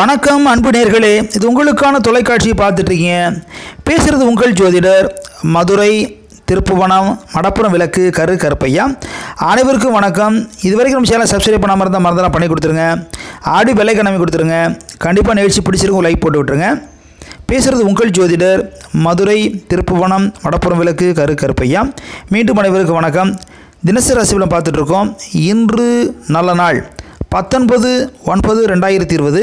வணக்கம் அன்பு நேயர்களே, இது உங்களுக்கான தொலைக்காட்சி பார்த்துட்டு இருக்கீங்க. பேசுகிறது உங்கள் ஜோதிடர் மதுரை திருப்புவனம் மடப்புறம் விளக்கு கரு கருப்பையா. அனைவருக்கும் வணக்கம். இது வரைக்கும் நம்ம சேனலை சப்ஸ்கிரைப் பண்ணாமல் இருந்தால் மறந்துடலாம் பண்ணி கொடுத்துருங்க. ஆடி வெள்ளை கிழமை கொடுத்துருங்க. கண்டிப்பாக நிகழ்ச்சி பிடிச்சிருக்கும் லைக் போட்டு விட்டுருங்க. பேசுகிறது உங்கள் ஜோதிடர் மதுரை திருப்புவனம் மடப்புறம் விளக்கு கரு கருப்பையா. மீண்டும் அனைவருக்கு வணக்கம். தினசரி ராசி பலன் பார்த்துட்ருக்கோம். இன்று நல்ல நாள் 19/9/2020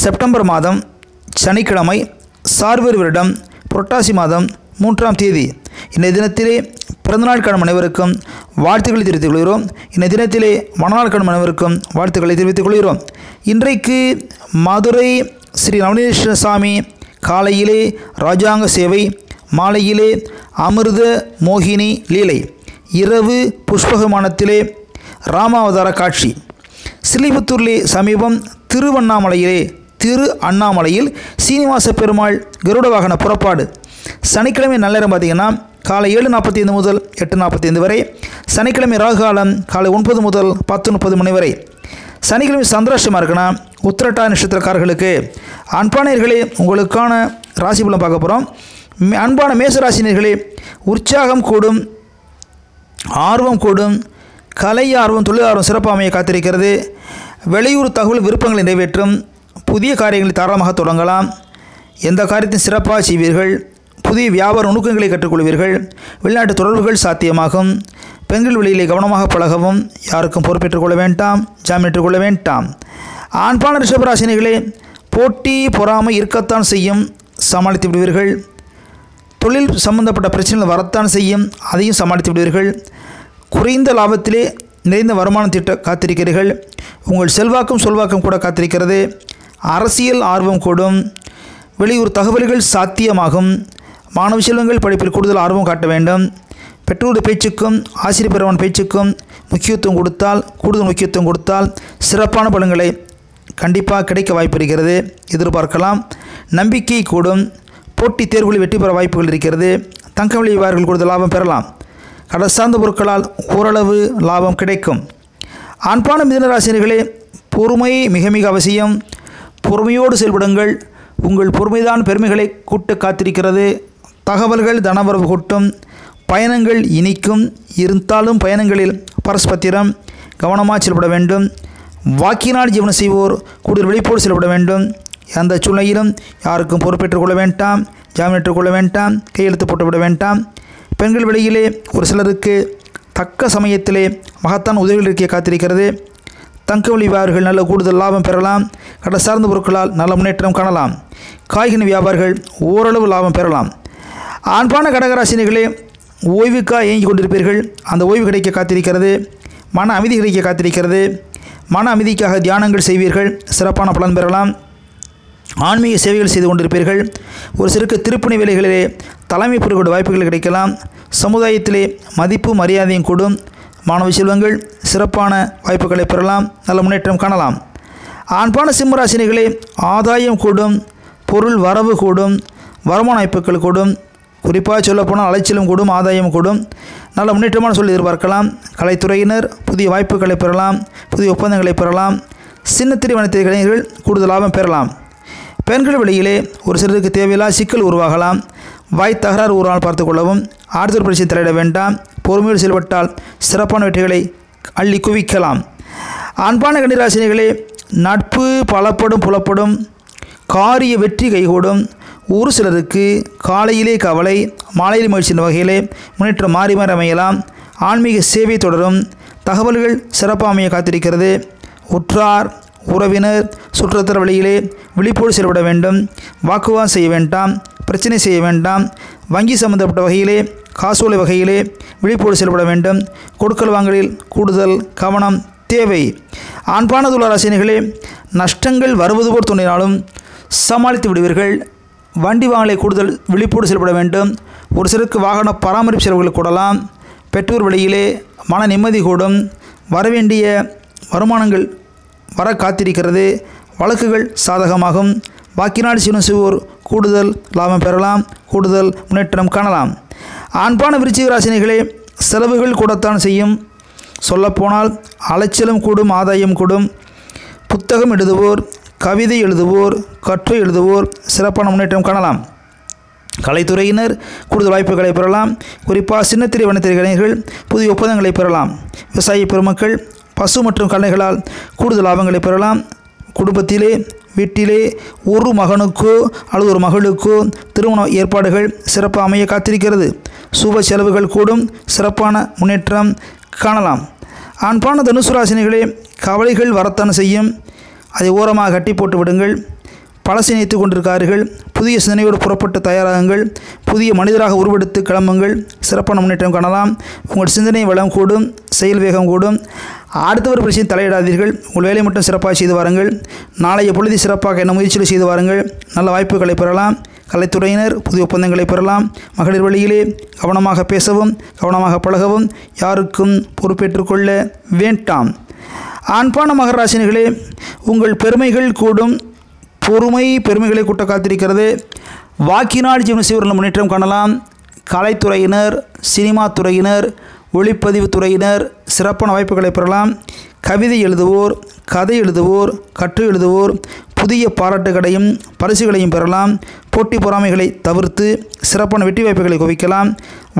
செப்டம்பர் மாதம் சனிக்கிழமை, சார்வேர் வருடம் புரட்டாசி மாதம் 3ஆம் தேதி. இந்த தினத்திலே பிறந்தநாள் காணும் அனைவருக்கும் வாழ்த்துக்களை தெரிவித்துக் கொள்கிறோம். இந்த தினத்திலே மணநாள் காணும் அனைவருக்கும் வாழ்த்துக்களை தெரிவித்துக் கொள்கிறோம். இன்றைக்கு மதுரை ஸ்ரீ நவநீதேஸ்வர சாமி காலையிலே ராஜாங்க சேவை, மாலையிலே அமிர்த மோகினி லீலை, இரவு புஷ்பகமானத்திலே ராமாவதார காட்சி, ஸ்ரீபுத்தூர்லே சமீபம் திருவண்ணாமலையிலே திரு அண்ணாமலையில் சீனிவாச பெருமாள் கருட வாகன புறப்பாடு. சனிக்கிழமை நல்லேரம் பார்த்திங்கன்னா காலை 7:45 முதல் 8:45 வரை. சனிக்கிழமை ராகுகாலம் காலை 9 முதல் 10:30 மணி வரை. சனிக்கிழமை சந்திராஷ்டமாக இருக்குன்னா உத்திரட்டாதி நட்சத்திரக்காரர்களுக்கு. அன்பானர்களே, உங்களுக்கான ராசி பலன் பார்க்க போகிறோம். அன்பான மேசராசினியர்களே, உற்சாகம் கூடும், ஆர்வம் கூடும், கலை ஆர்வம் தொழில் ஆர்வம் சிறப்பாமையை காத்திருக்கிறது. வெளியூர் தகவல் விருப்பங்களை நிறைவேற்றும், புதிய காரியங்களை தாராளமாக தொடங்கலாம், எந்த காரியத்தையும் சிறப்பாக செய்வீர்கள், புதிய வியாபார நுணுக்கங்களை கற்றுக்கொள்வீர்கள், வெளிநாட்டு தொடர்புகள் சாத்தியமாகும், பெண்கள் வெளியிலே கவனமாக பழகவும், யாருக்கும் பொறுப்பேற்றுக் கொள்ள வேண்டாம், ஜாமீனிட்டுக் கொள்ள வேண்டாம். ஆண்பான ரிஷபராசினிகளே, போட்டி பொறாமல் இருக்கத்தான் செய்யும், சமாளித்து விடுவீர்கள். தொழில் சம்பந்தப்பட்ட பிரச்சனைகள் வரத்தான் செய்யும், அதையும் சமாளித்து விடுவீர்கள். குறைந்த லாபத்திலே நிறைந்த வருமானம் திட்ட காத்திருக்கிறீர்கள். உங்கள் செல்வாக்கும் சொல்வாக்கும் கூட காத்திருக்கிறது. அரசியல் ஆர்வம் கூடும், வெளியூர் தகவல்கள் சாத்தியமாகும், மாணவ செல்வங்கள் படிப்பில் கூடுதல் ஆர்வம் காட்ட வேண்டும். பெற்றோருடைய பேச்சுக்கும் ஆசிரியர் பெறவன் பேச்சுக்கும் கூடுதல் முக்கியத்துவம் கொடுத்தால் சிறப்பான பலன்களை கண்டிப்பாக கிடைக்க வாய்ப்பு இருக்கிறது, எதிர்பார்க்கலாம். நம்பிக்கை கூடும், போட்டித் தேர்வுகளில் வெற்றி பெற வாய்ப்புகள் இருக்கிறது. தங்க விலை வியாபாரிகள் கூடுதல் லாபம் பெறலாம். கடல் சார்ந்த பொருட்களால் ஓரளவு லாபம் கிடைக்கும். அன்பான மிதுனராசினியர்களே, பொறுமை மிக மிக அவசியம், பொறுமையோடு செயல்படுங்கள். உங்கள் பொறுமைதான் பெருமைகளை கூட்ட காத்திருக்கிறது. தகவல்கள் தனவரவு கூட்டும், பயணங்கள் இனிக்கும், இருந்தாலும் பயணங்களில் பரஸ்பத்திரம் கவனமாக செயல்பட வேண்டும். வாக்கினால் ஜீவனம் செய்வோர் கூடுதல் விழிப்போடு செயல்பட வேண்டும். எந்த சூழ்நிலையிலும் யாருக்கும் பொறுப்பேற்றுக் கொள்ள வேண்டாம், ஜாமீனிட்டுக் கொள்ள வேண்டாம், கையெழுத்து போட்டுவிட வேண்டாம். பெண்கள் வெளியிலே ஒரு சிலருக்கு தக்க சமயத்திலே மகத்தான் உதவிகள் இருக்க காத்திருக்கிறது. தங்க விலை வியாபாரிகள் நல்ல கூடுதல் லாபம் பெறலாம். கடை சார்ந்த பொருட்களால் நல்ல முன்னேற்றம் காணலாம். காய்கனி வியாபாரிகள் ஓரளவு லாபம் பெறலாம். அன்பான கடகராசினிகளே, ஓய்வுக்காக இயங்கிக் கொண்டிருப்பீர்கள், அந்த ஓய்வு கிடைக்க காத்திருக்கிறது. மன அமைதி கிடைக்க காத்திருக்கிறது. மன அமைதிக்காக தியானங்கள் செய்வீர்கள், சிறப்பான பலன் பெறலாம். ஆன்மீக சேவைகள் செய்து கொண்டிருப்பீர்கள். ஒரு சிலருக்கு திருப்பணி வேலைகளிலே தலைமை பொறுப்போட வாய்ப்புகள் கிடைக்கலாம். சமுதாயத்திலே மதிப்பு மரியாதையும் கூடும். மாணவ செல்வங்கள் சிறப்பான வாய்ப்புகளை பெறலாம், நல்ல முன்னேற்றம் காணலாம். அன்பான சிம்மராசினிகளே, ஆதாயம் கூடும், பொருள் வரவு கூடும், வருமான வாய்ப்புகள் கூடும். குறிப்பாக சொல்லப்போனால் அலைச்சலும் கூடும், ஆதாயம் கூடும், நல்ல முன்னேற்றமான சொல்லி எதிர்பார்க்கலாம். கலைத்துறையினர் புதிய வாய்ப்புகளை பெறலாம், புதிய ஒப்பந்தங்களை பெறலாம். சின்னத்திரை வனத்திரை கலைஞர்கள் கூடுதல் லாபம் பெறலாம். பெண்கள் வெளியிலே ஒரு சிலருக்கு தேவையில்லாத சிக்கல் உருவாகலாம். வாய் தகராறு ஊரால் பார்த்து கொள்ளவும், ஆர்த்தர் பிரச்சனை தலையிட வேண்டாம். பொறுமையோடு செயல்பட்டால் சிறப்பான வெற்றிகளை அள்ளி குவிக்கலாம். அன்பான கன்னிராசினிகளே, நட்பு பலப்படும் புலப்படும், காரிய வெற்றி கைகூடும். ஒரு சிலருக்கு காலையிலே கவலை மாலையில் மகிழ்ச்சியின் வகையிலே முன்னேற்றம் மாறி மாறி அமையலாம். ஆன்மீக சேவை தொடரும், தகவல்கள் சிறப்பாக அமைய காத்திருக்கிறது. உற்றார் உறவினர் சுற்றத்தர வழியிலே விழிப்போடு செயல்பட வேண்டும், வாக்குவாதம் செய்ய வேண்டாம், பிரச்சனை செய்ய வேண்டாம். வங்கி சம்பந்தப்பட்ட வகையிலே காசோலை வகையிலே விழிப்போடு செயல்பட வேண்டும். கொடுக்கல் வாங்கலில் கூடுதல் கவனம் தேவை. அன்பான துளாராசினிகளே, நஷ்டங்கள் வருவது போல் தோன்றினாலும் சமாளித்து விடுவீர்கள். வண்டி வாங்கலை கூடுதல் விழிப்போடு செயல்பட வேண்டும். ஒரு சிலருக்கு வாகன பராமரிப்பு செலவுகள் கூடலாம். பெற்றோர் வழியிலே மன நிம்மதி கூடும். வரவேண்டிய வருமானங்கள் வர காத்திருக்கிறது. வழக்குகள் சாதகமாகும். பாக்கிநாடு சிவனசிவோர் கூடுதல் லாபம் பெறலாம், கூடுதல் முன்னேற்றம் காணலாம். அன்பான விருச்சிகராசினிகளே, செலவுகள் கூடத்தான் செய்யும், சொல்லப்போனால் அலைச்சலும் கூடும், ஆதாயம் கூடும். புத்தகம் எழுதுவோர் கவிதை எழுதுவோர், கட்டுரை எழுதுவோர் சிறப்பான முன்னேற்றம் காணலாம். கலைத்துறையினர் கூடுதல் வாய்ப்புகளை பெறலாம். குறிப்பாக சின்னத்திரை வனத்திரை கலைஞர்கள் புதிய ஒப்பந்தங்களை பெறலாம். விவசாய பெருமக்கள் பசு மற்றும் கலைகளால் கூடுதல் லாபங்களை பெறலாம். குடும்பத்திலே வீட்டிலே ஒரு மகனுக்கோ அல்லது ஒரு மகளுக்கோ திருமண ஏற்பாடுகள் சிறப்பாக அமைய காத்திருக்கிறது. சுப செலவுகள் கூடும், சிறப்பான முன்னேற்றம் காணலாம். அன்பான தனுசு ராசினிகளே, கவலைகள் வரத்தான் செய்யும், அதை ஓரமாக கட்டி போட்டு விடுங்கள். பழசை நினைத்து கொண்டிருக்கார்கள், புதிய சிந்தனையோடு புறப்பட்டு தயாராகுங்கள். புதிய மனிதராக உருவெடுத்து கிளம்புங்கள், சிறப்பான முன்னேற்றம் காணலாம். உங்கள் சிந்தனை வளம் கூடும், செயல் வேகம் கூடும். அடுத்தவர் பிரச்சனை தலையிடாதீர்கள், உங்கள் வேலை மட்டும் சிறப்பாக செய்து வாருங்கள். நாளைய பொழுது சிறப்பாக என்ன முயற்சியில் செய்து வாருங்கள், நல்ல வாய்ப்புகளை பெறலாம். கலைத்துறையினர் புதிய ஒப்பந்தங்களை பெறலாம். மகளிர் வழியிலே கவனமாக பேசவும் கவனமாக பழகவும் யாருக்கும் பொறுப்பேற்றுக்கொள்ள வேண்டாம். ஆண்பான மகர ராசினிகளே, உங்கள் பெருமைகள் கூடும், பொறுமை பெருமைகளை கூட்ட காத்திருக்கிறது. வாக்கினால் ஜீவன செய்வர்கள் முன்னேற்றம் காணலாம். கலைத்துறையினர், சினிமா துறையினர், ஒளிப்பதிவு துறையினர் சிறப்பான வாய்ப்புகளை பெறலாம். கவிதை எழுதுவோர், கதை எழுதுவோர், கட்டுரை எழுதுவோர் புதிய பாராட்டுகளையும் பரிசுகளையும் பெறலாம். போட்டி பொறாமைகளை தவிர்த்து சிறப்பான வெற்றி வாய்ப்புகளை குவிக்கலாம்.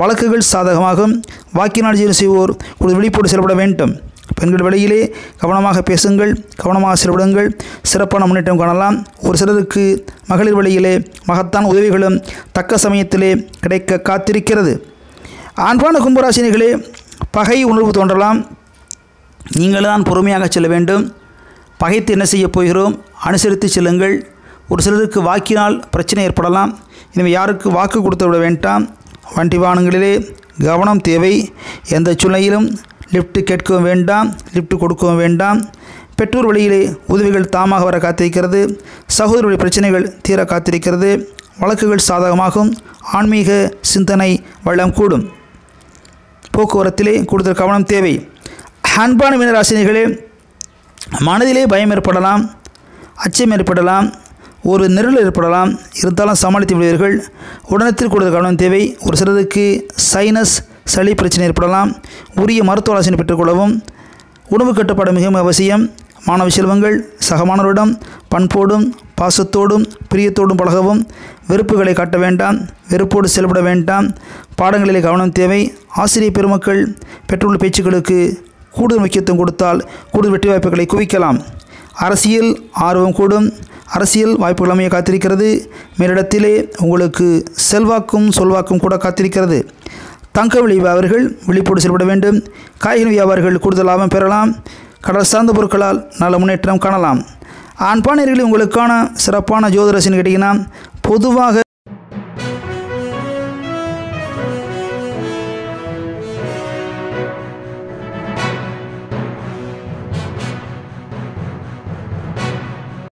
வழக்குகள் சாதகமாகும். வாக்கினால் ஜீவன செய்வோர் ஒரு விழிப்போடு செயல்பட வேண்டும். பெண்கள் வழியிலே கவனமாக பேசுங்கள், கவனமாக செயல்படுங்கள், சிறப்பான முன்னேற்றம் காணலாம். ஒரு சிலருக்கு மகளிர் வழியிலே மகத்தான உதவிகளும் தக்க சமயத்திலே கிடைக்க காத்திருக்கிறது. அன்பான கும்பராசினிகளே, பகை உணர்வு தோன்றலாம். நீங்கள் தான் பொறுமையாக செல்ல வேண்டும். பகைத்து என்ன செய்ய போகிறோம், அனுசரித்து செல்லுங்கள். ஒரு சிலருக்கு வாக்கினால் பிரச்சனை ஏற்படலாம். எனவே யாருக்கு வாக்கு கொடுத்து விட வேண்டாம். வண்டி வாகனங்களிலே கவனம் தேவை. எந்த சூழ்நிலையிலும் லிஃப்ட் கேட்கவும் வேண்டாம், லிஃப்ட் கொடுக்கவும் வேண்டாம். பெற்றோர் வழியிலே உதவிகள் தாமாக வர காத்திருக்கிறது. சகோதர வழி பிரச்சனைகள் தீர காத்திருக்கிறது. வழக்குகள் சாதகமாகும். ஆன்மீக சிந்தனை வளம் கூடும். போக்குவரத்திலே கூடுதல் கவனம் தேவை. அன்பான மீனராசினிகளே, மனதிலே பயம் ஏற்படலாம், அச்சம் ஏற்படலாம், ஒரு நெருள் ஏற்படலாம். இருந்தாலும் சமாளித்து விடுவீர்கள். உடனத்தில் கூடுதல் கவனம் தேவை. ஒரு சிலருக்கு சைனஸ் சளி பிரச்சனை ஏற்படலாம். உரிய மருத்துவ ஆலோசனை பெற்றுக்கொள்ளவும். உணவு கட்டுப்பாடு மிகவும் அவசியம். மாணவ செல்வங்கள் சகமானவரிடம் பண்போடும் பாசத்தோடும் பிரியத்தோடும் பழகவும். வெறுப்புகளை காட்ட வேண்டாம், வெறுப்போடு செயல்பட வேண்டாம். பாடங்களிலே கவனம் தேவை. ஆசிரியர் பெருமக்கள் பெற்றோர் பேச்சுக்களுக்கு கூடுதல் முக்கியத்துவம் கொடுத்தால் கூடுதல் வெற்றி வாய்ப்புகளை குவிக்கலாம். அரசியல் ஆர்வம் கூடும். அரசியல் வாய்ப்புகள் அமைய காத்திருக்கிறது. மேலிடத்திலே உங்களுக்கு செல்வாக்கும் சொல்வாக்கும் கூட காத்திருக்கிறது. தங்க விலை வியாபாரிகள் விழிப்போடு செயல்பட வேண்டும். காய்கறி வியாபாரிகள் கூடுதல் லாபம் பெறலாம். கடல் சார்ந்த பொருட்களால் நல்ல முன்னேற்றம் காணலாம். ஆண்பானியர்களில் உங்களுக்கான சிறப்பான ஜோதிட ரசனை கேட்டீங்கன்னா, பொதுவாக